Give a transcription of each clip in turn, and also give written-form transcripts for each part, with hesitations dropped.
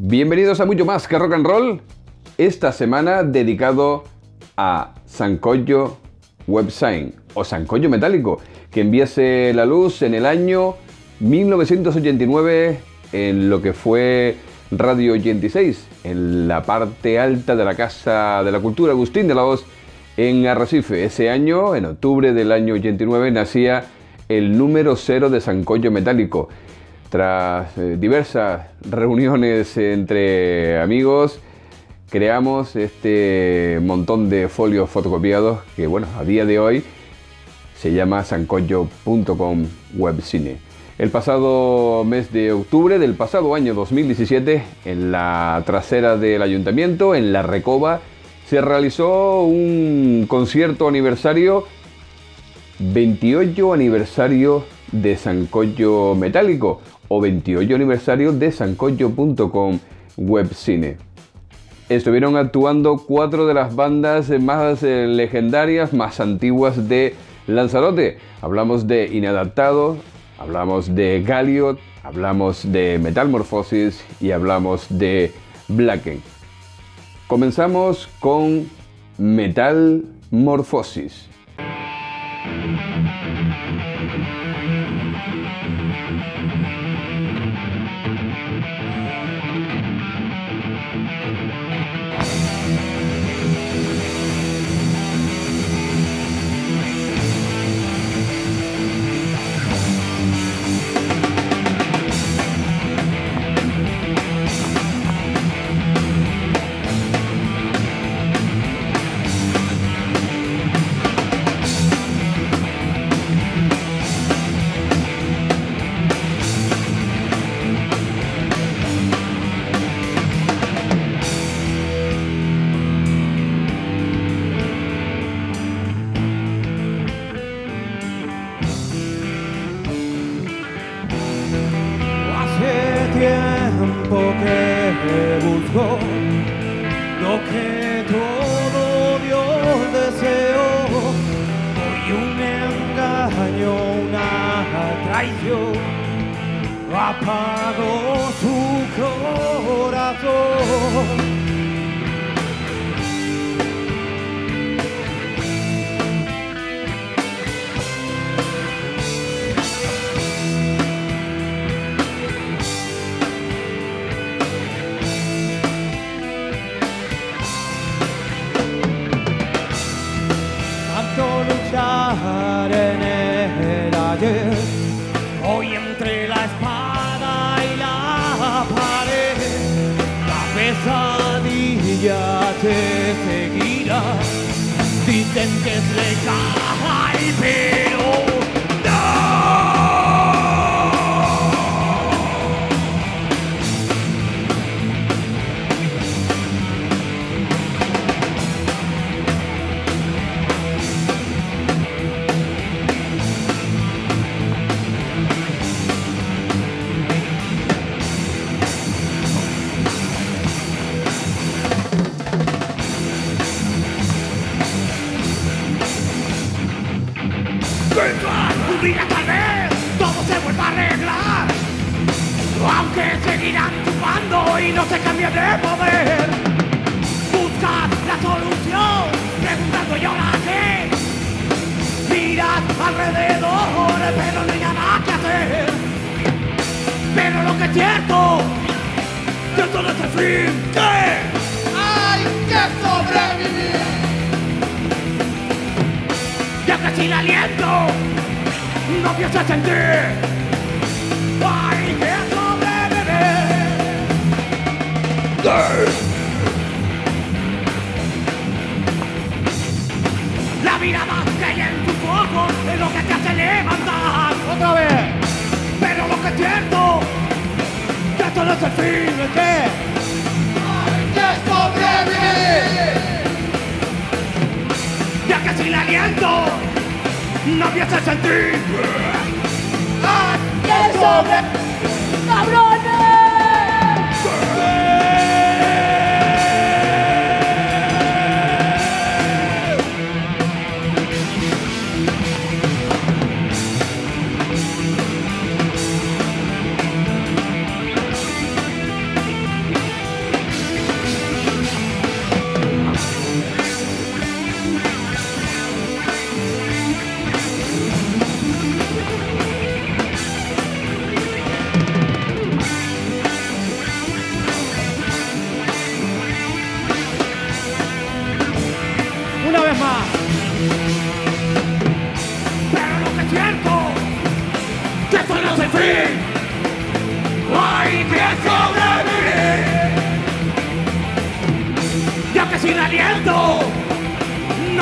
Bienvenidos a Mucho Más que Rock and Roll, esta semana dedicado a Sancocho Websign o Sancocho Metálico, que enviase la luz en el año 1989 en lo que fue Radio 86, en la parte alta de la Casa de la Cultura Agustín de la Voz en Arrecife. Ese año, en octubre del año 89, nacía el número 0 de Sancocho Metálico. Tras diversas reuniones entre amigos, creamos este montón de folios fotocopiados que, bueno, a día de hoy se llama sancocho.com webcine. El pasado mes de octubre del pasado año 2017, en la trasera del ayuntamiento, en La Recova, se realizó un concierto aniversario, 28 aniversario de Sancocho Metálico, o 28 aniversario de sancocho.com webcine. Estuvieron actuando 4 de las bandas más legendarias, más antiguas de Lanzarote. Hablamos de Inadaptados, hablamos de Galiot, hablamos de Metal Morfosis y hablamos de Blackened. Comenzamos con Metal Morfosis.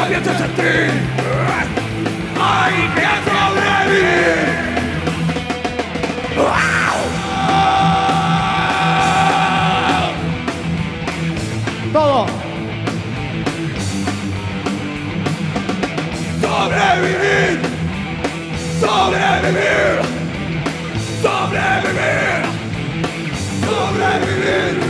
me hace sentir. ¡Ay, me hace sobrevivir! ¡Wow! ¡Todo! ¡Sobrevivir! ¡Sobrevivir! ¡Sobrevivir! ¡Sobrevivir!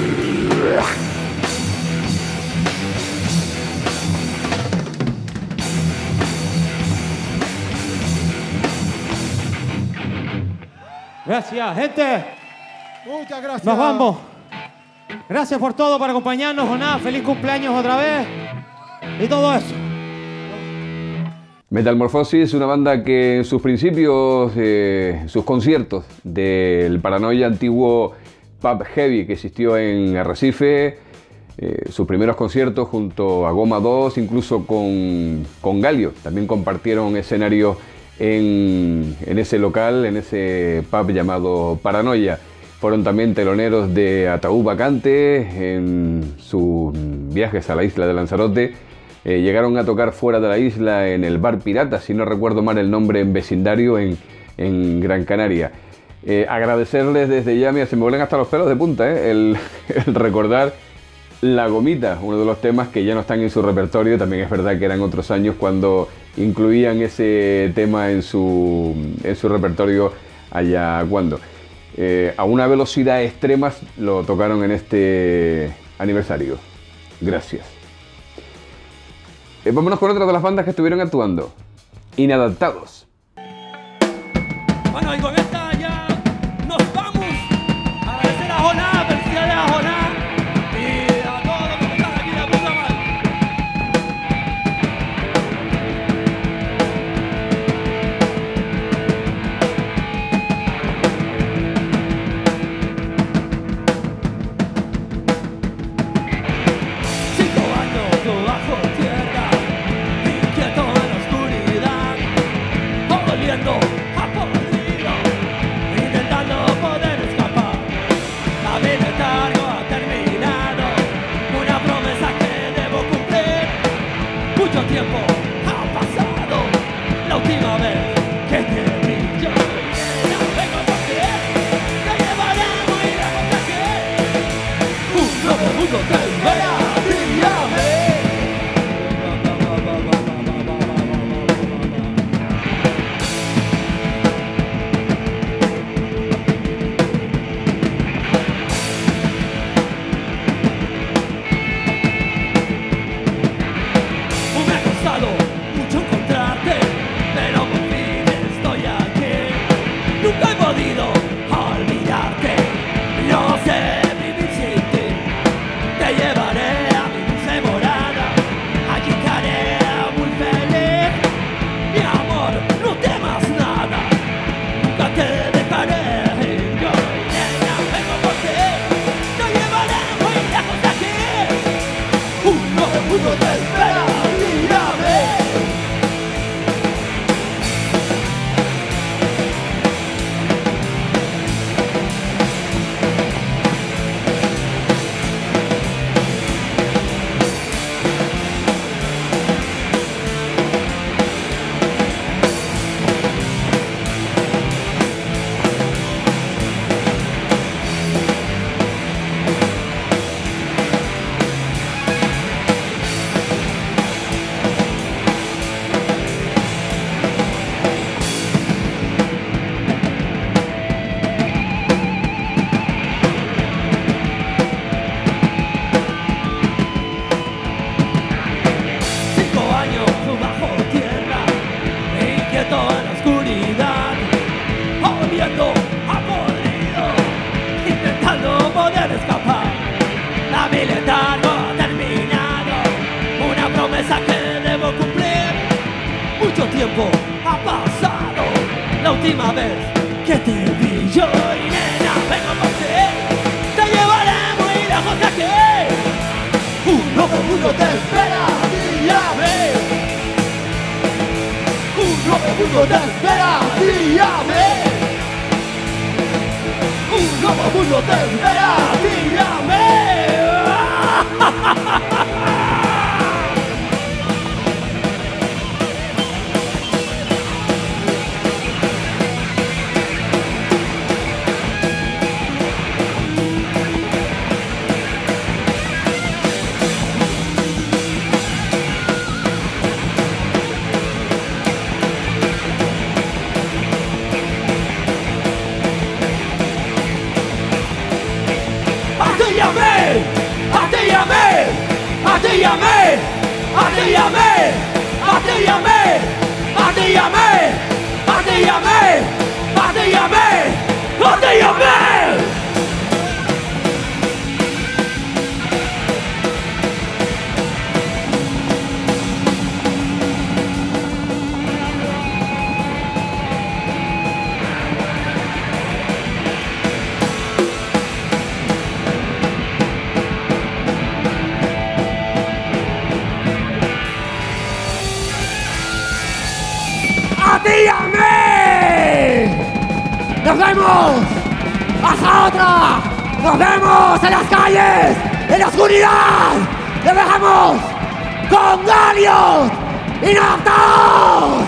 Gracias, gente. Muchas gracias. Nos vamos. Gracias por todo, por acompañarnos. Jonás, feliz cumpleaños otra vez. Y todo eso. Metal Morfosis es una banda que en sus principios, sus conciertos del Paranoia, antiguo pub heavy que existió en Arrecife, sus primeros conciertos junto a Goma 2, incluso con Galiot, también compartieron escenarios en ese local, en ese pub llamado Paranoia. Fueron también teloneros de Ataú Bacante en sus viajes a la isla de Lanzarote. Llegaron a tocar fuera de la isla en el bar Pirata, si no recuerdo mal el nombre, en vecindario en Gran Canaria. Agradecerles desde ya, mira, se me vuelven hasta los pelos de punta, el recordar La Gomita, uno de los temas que ya no están en su repertorio. También es verdad que eran otros años cuando incluían ese tema en su repertorio allá cuando. A una velocidad extrema lo tocaron en este aniversario. Gracias. Vámonos con otra de las bandas que estuvieron actuando. Inadaptados. Bueno, y con esta ya nos vamos. Agradecer a Jonás, felicidades a Jonás. ¡Nos vemos! ¡Hasta otra! ¡Nos vemos en las calles! ¡En la oscuridad! ¡Nos dejamos con Galiot! ¡Inadaptados!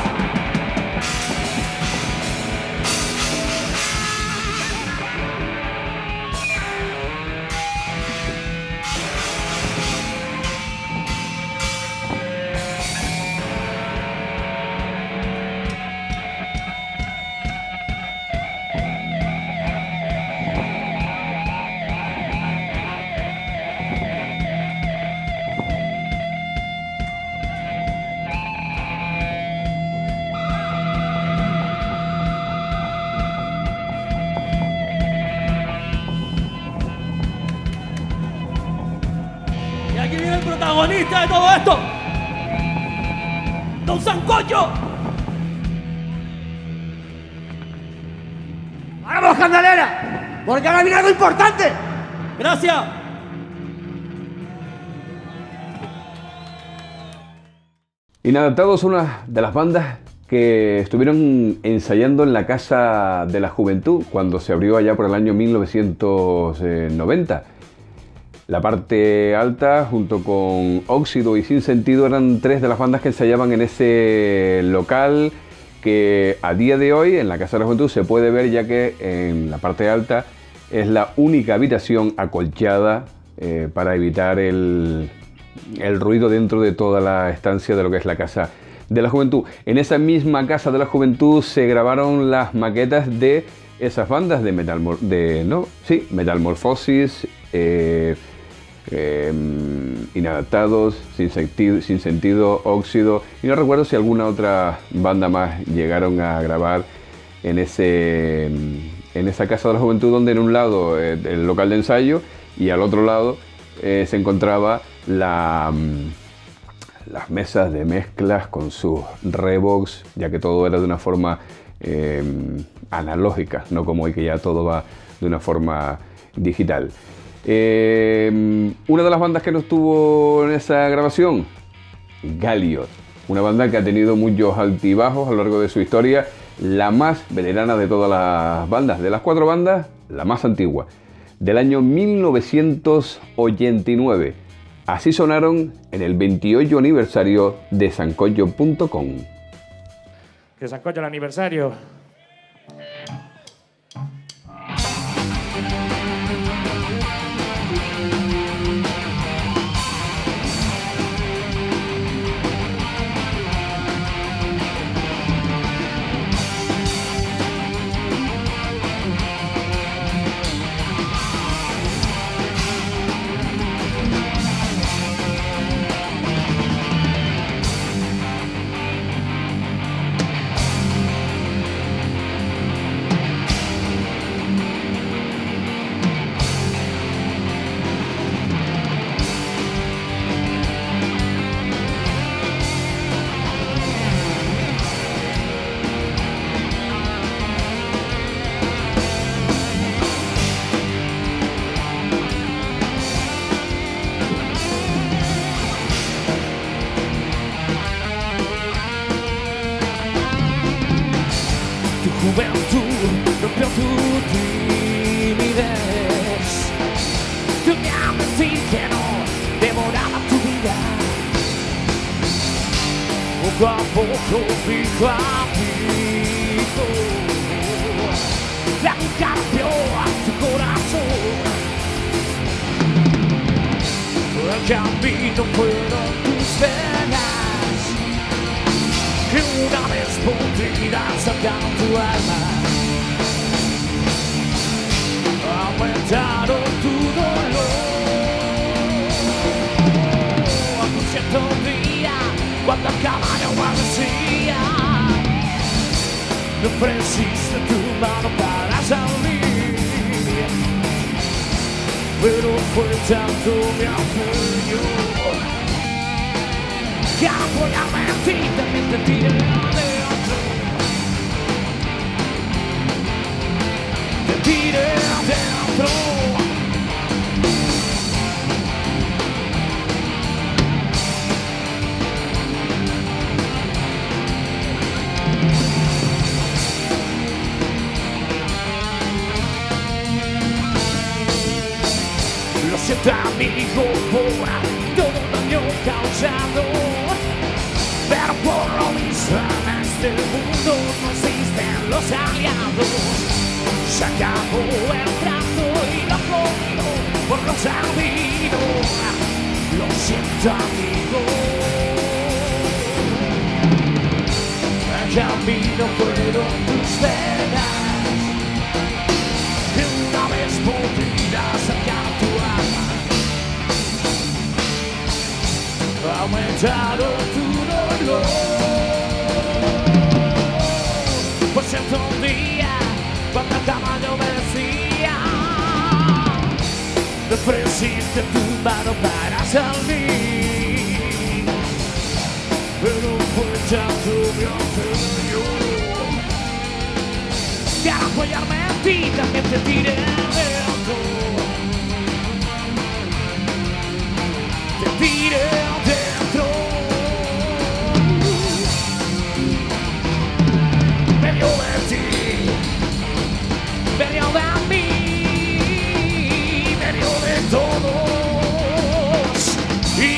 De todo esto, don Sancocho. ¡Vamos, Candelera! Porque ahora viene algo importante. Gracias. Inadaptados, una de las bandas que estuvieron ensayando en la Casa de la Juventud cuando se abrió allá por el año 1990. La parte alta, junto con Óxido y Sin Sentido, eran tres de las bandas que ensayaban en ese local que a día de hoy en la Casa de la Juventud se puede ver, ya que en la parte alta es la única habitación acolchada para evitar el ruido dentro de toda la estancia de lo que es la Casa de la Juventud. En esa misma Casa de la Juventud se grabaron las maquetas de esas bandas de Metal Morfosis, Inadaptados, Sin Sentido, Óxido, y no recuerdo si alguna otra banda más llegaron a grabar en esa Casa de la Juventud, donde en un lado el local de ensayo y al otro lado se encontraba las mesas de mezclas con sus Revox, ya que todo era de una forma analógica, no como hoy que ya todo va de una forma digital. Una de las bandas que no estuvo en esa grabación, Galiot, una banda que ha tenido muchos altibajos a lo largo de su historia, la más veterana de todas las bandas, de las cuatro bandas, la más antigua, del año 1989. Así sonaron en el 28 aniversario de sancocho.com. Que Sancocho el aniversario. Aumentaron tu dolor. But the cámara vacía no precisa tu mano para salir. Pero fue tanto mi apoyo que apoyaba en ti, también te tiré adentro. Te tiré adentro. Amigo, por todo daño causado, pero por lo mismo en este mundo no existen los aliados. Se acabó el trato y lo jodido por lo sabido. Lo siento, amigo, el camino fueron tus venas y una vez podrías sacar tu alma. Aumentaron tu dolor, pues cierto un día cuando el tamaño me decía no ofreciste tu mano para salir, pero fue tanto mi orgullo que al apoyarme en ti también te tiré dentro, te tiré dentro. Medio de mí, medio de todos, y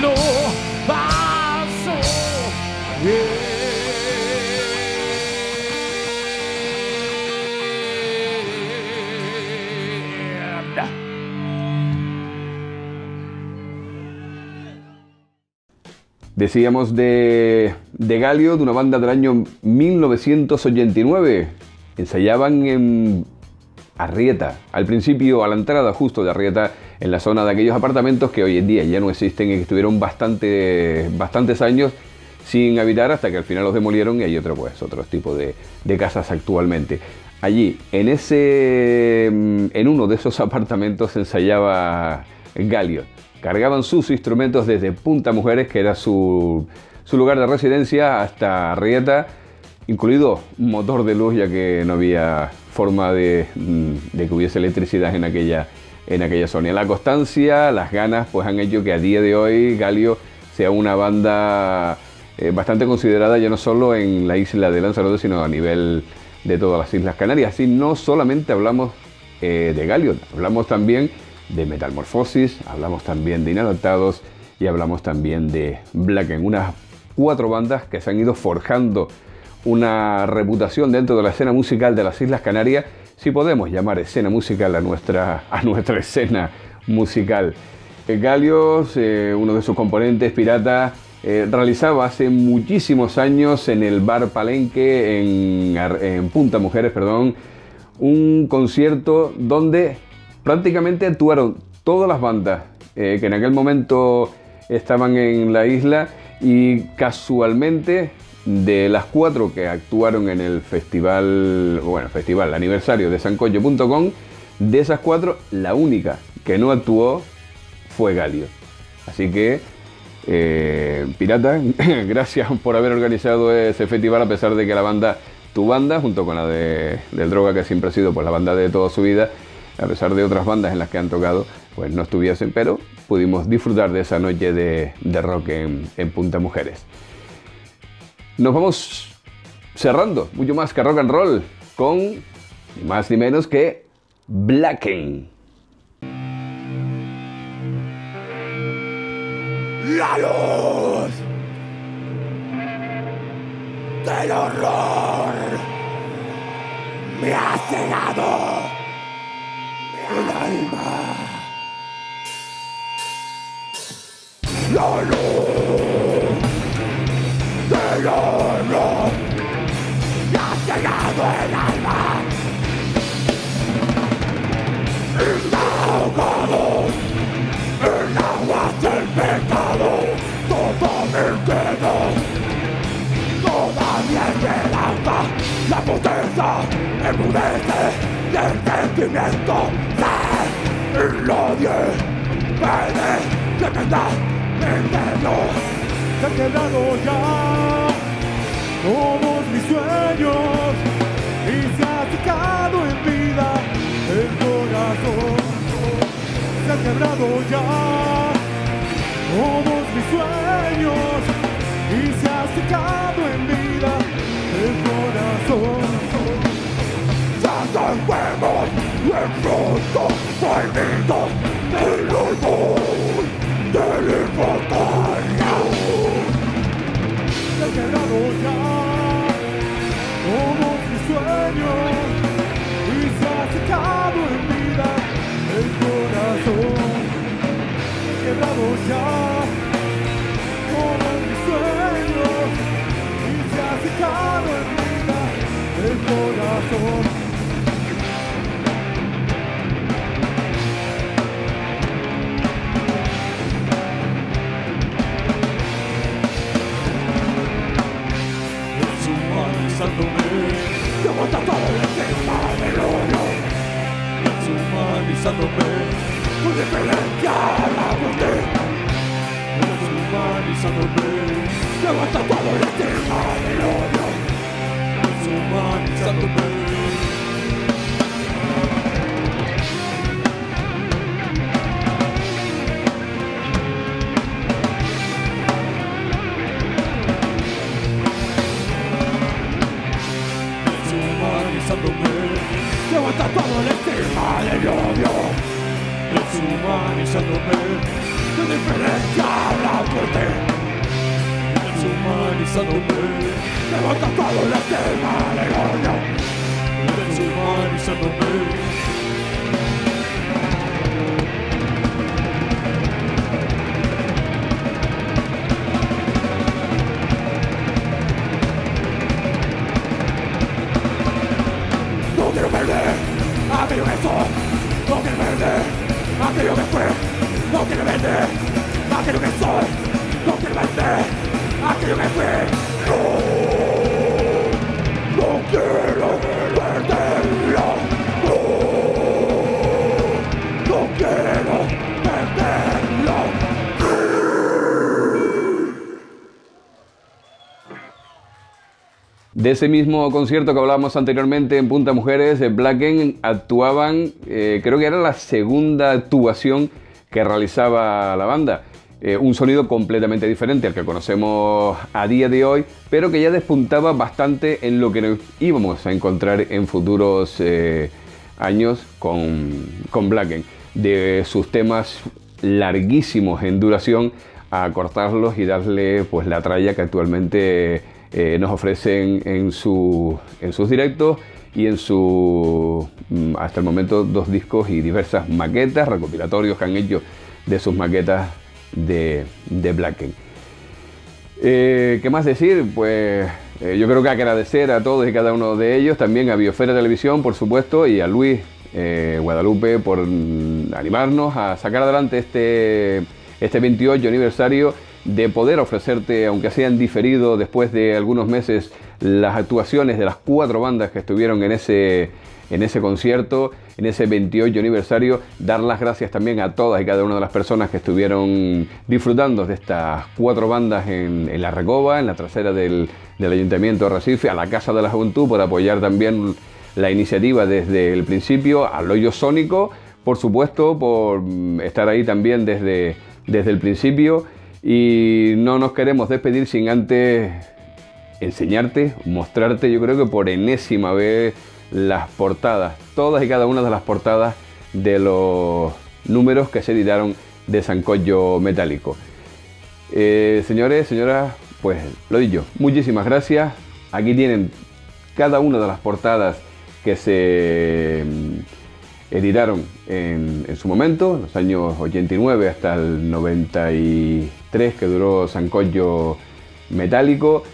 lo paso bien. Decíamos de Galiot, de una banda del año 1989. Ensayaban en Arrieta, al principio a la entrada justo de Arrieta, en la zona de aquellos apartamentos que hoy en día ya no existen y que estuvieron bastantes años sin habitar hasta que al final los demolieron y hay otro tipo de casas actualmente. Allí, en uno de esos apartamentos ensayaba Galiot. Cargaban sus instrumentos desde Punta Mujeres, que era su lugar de residencia, hasta Arrieta, incluido motor de luz, ya que no había forma de que hubiese electricidad en aquella zona. La constancia, las ganas, pues han hecho que a día de hoy Galiot sea una banda bastante considerada, ya no solo en la isla de Lanzarote, sino a nivel de todas las Islas Canarias. Así no solamente hablamos de Galiot, hablamos también de Metal Morfosis, hablamos también de Inadaptados y hablamos también de Blackened, unas 4 bandas que se han ido forjando una reputación dentro de la escena musical de las Islas Canarias, si podemos llamar escena musical a nuestra escena musical. Galiot, uno de sus componentes, Pirata, realizaba hace muchísimos años en el bar Palenque, en Punta Mujeres, perdón, un concierto donde prácticamente actuaron todas las bandas que en aquel momento estaban en la isla, y casualmente de las 4 que actuaron en el festival aniversario de Sancocho.com, de esas 4, la única que no actuó fue Galiot. Así que, Pirata, gracias por haber organizado ese festival, a pesar de que tu banda, junto con la del Droga, que siempre ha sido pues la banda de toda su vida, a pesar de otras bandas en las que han tocado, pues no estuviesen, pero pudimos disfrutar de esa noche de rock en Punta Mujeres. Nos vamos cerrando, mucho más que rock and roll, con ni más ni menos que Blackened. La luz del horror me ha cegado el alma. La luz del horror me ha cegado el alma, ahogado en aguas del pecado, todo mercado. Todavía esperanza, la potencia enmudece y el sentimiento se enlodie. Puede que tengas veneno. Se han quebrado ya todos mis sueños y se ha secado en vida el corazón. Se han quebrado ya todos mis sueños y se ha secado en vida el corazón. Ya son huevos y en pronto malditos del orgullo del infantario. Se ha quebrado ya todos mis sueños y se ha secado en vida el corazón. Se ha quebrado ya todos mis sueños y se ha secado en vida el corazón. Los humanos atómico se aguanta todo el tema del oro. Los humanos atómico con diferencia a la muerte. Humanizándome, levanta todo el tema del odio. Humanizándome. Humanizándome, levanta todo el tema del odio. Humanizándome. De diferencia a la muerte. Deshumanizándome. Levanta todo el tema del odio. Deshumanizándome. No quiero perder aquello que soy. No quiero perder aquello que fue. No quiero vender aquello que soy, no quiero vender aquello que fui. No, no quiero perderlo. No, no quiero perderlo. De ese mismo concierto que hablábamos anteriormente en Punta Mujeres, Blackened actuaban, creo que era la segunda actuación que realizaba la banda, un sonido completamente diferente al que conocemos a día de hoy, pero que ya despuntaba bastante en lo que nos íbamos a encontrar en futuros años con Blackened, de sus temas larguísimos en duración a cortarlos y darle pues la tralla que actualmente nos ofrecen en sus directos y en su, hasta el momento, 2 discos y diversas maquetas, recopilatorios que han hecho de sus maquetas de Blackened. ¿Qué más decir? Pues yo creo que agradecer a todos y cada uno de ellos, también a Biosfera Televisión, por supuesto, y a Luis Guadalupe por animarnos a sacar adelante este 28 aniversario, de poder ofrecerte, aunque sean diferido después de algunos meses, las actuaciones de las 4 bandas que estuvieron en ese concierto, en ese 28 aniversario. Dar las gracias también a todas y cada una de las personas que estuvieron disfrutando de estas 4 bandas en La Recova, en la trasera del Ayuntamiento de Arrecife, a la Casa de la Juventud por apoyar también la iniciativa desde el principio, al Hoyo Sónico, por supuesto, por estar ahí también desde el principio. Y no nos queremos despedir sin antes enseñarte, mostrarte, yo creo que por enésima vez, las portadas, todas y cada una de las portadas de los números que se editaron de Sancocho Metálico. Señores, señoras, pues lo dicho, muchísimas gracias. Aquí tienen cada una de las portadas que se editaron en su momento, en los años 89 hasta el 93 que duró Sancocho Metálico.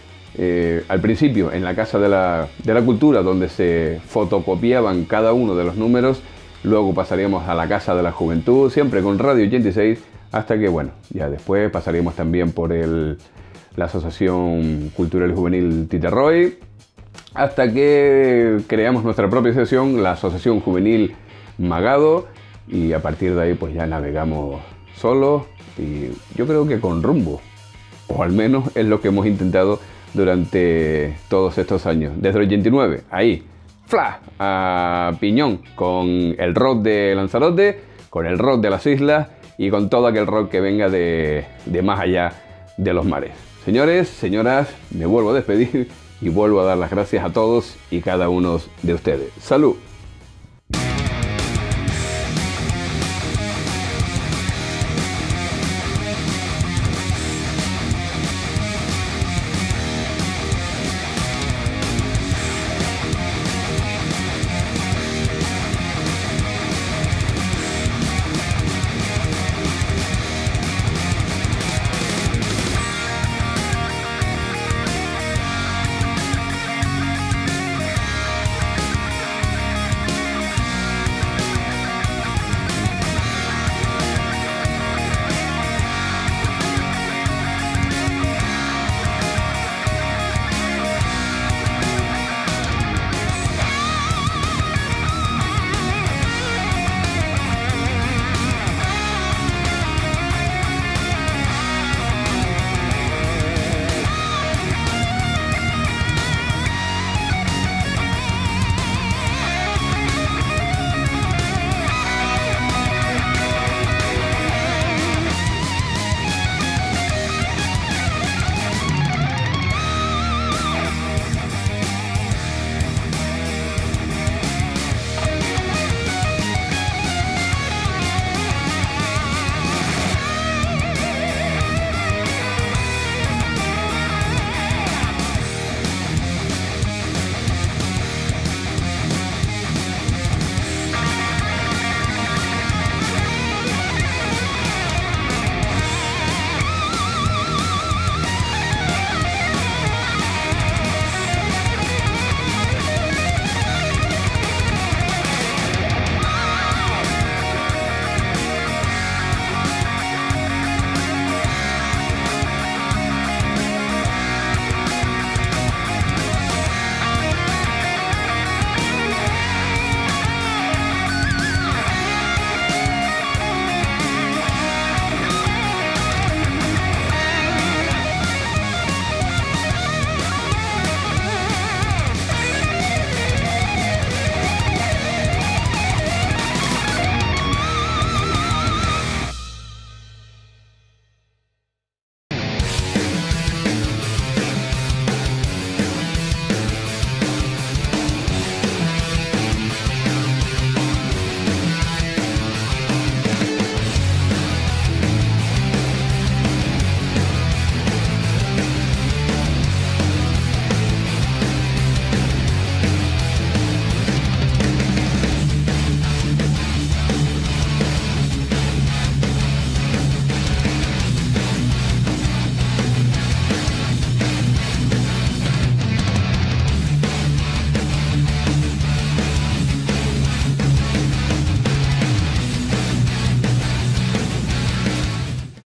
Al principio en la Casa de la Cultura, donde se fotocopiaban cada uno de los números, luego pasaríamos a la Casa de la Juventud, siempre con Radio 86, hasta que bueno, ya después pasaríamos también por el la Asociación Cultural Juvenil Titerroy, hasta que creamos nuestra propia asociación, la Asociación Juvenil Magado, y a partir de ahí pues ya navegamos solos y yo creo que con rumbo, o al menos es lo que hemos intentado durante todos estos años, desde el 89, ahí, flash, a piñón, con el rock de Lanzarote, con el rock de las islas y con todo aquel rock que venga de más allá de los mares. Señores, señoras, me vuelvo a despedir y vuelvo a dar las gracias a todos y cada uno de ustedes. ¡Salud!